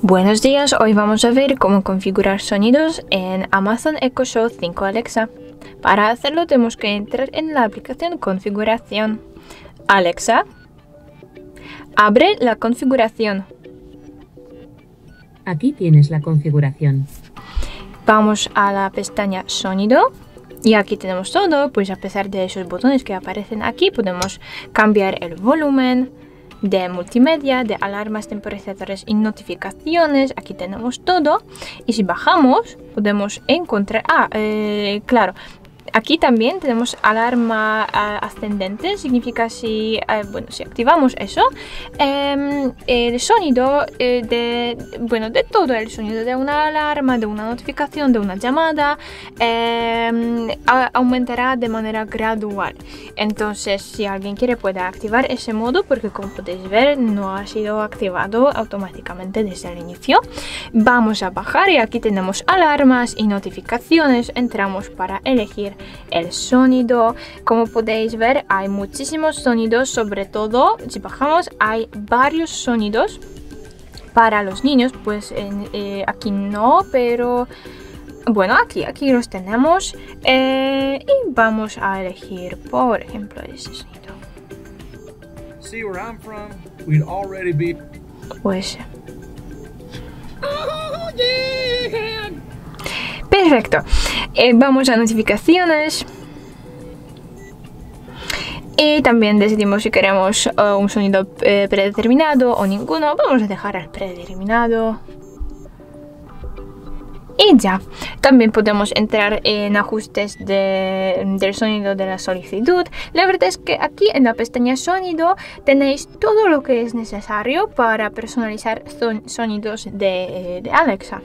Buenos días, hoy vamos a ver cómo configurar sonidos en Amazon Echo Show 5 Alexa. Para hacerlo tenemos que entrar en la aplicación Configuración. Alexa, abre la configuración. Aquí tienes la configuración. Vamos a la pestaña Sonido. Y aquí tenemos todo, pues a pesar de esos botones que aparecen aquí, podemos cambiar el volumen de multimedia, de alarmas, temporizadores y notificaciones. Aquí tenemos todo. Y si bajamos, podemos encontrar... claro, aquí también tenemos alarma ascendente. Significa si activamos eso, el sonido de todo, el sonido de una alarma, de una notificación, de una llamada, aumentará de manera gradual. Entonces, si alguien quiere, puede activar ese modo, porque como podéis ver, no ha sido activado automáticamente desde el inicio. Vamos a bajar y aquí tenemos alarmas y notificaciones. Entramos para elegir el sonido. Como podéis ver, hay muchísimos sonidos. Sobre todo, si bajamos, hay varios sonidos para los niños. Pues aquí no, pero bueno, aquí los tenemos. Y vamos a elegir, por ejemplo, ese sonido. Pues perfecto. Vamos a notificaciones y también decidimos si queremos un sonido predeterminado o ninguno. Vamos a dejar el predeterminado y ya. También podemos entrar en ajustes del sonido de la solicitud. La verdad es que aquí en la pestaña sonido tenéis todo lo que es necesario para personalizar sonidos de Alexa.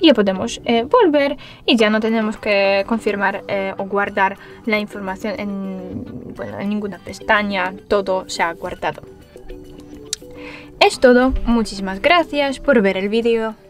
Y podemos volver y ya no tenemos que confirmar o guardar la información en ninguna pestaña. Todo se ha guardado. Es todo. Muchísimas gracias por ver el vídeo.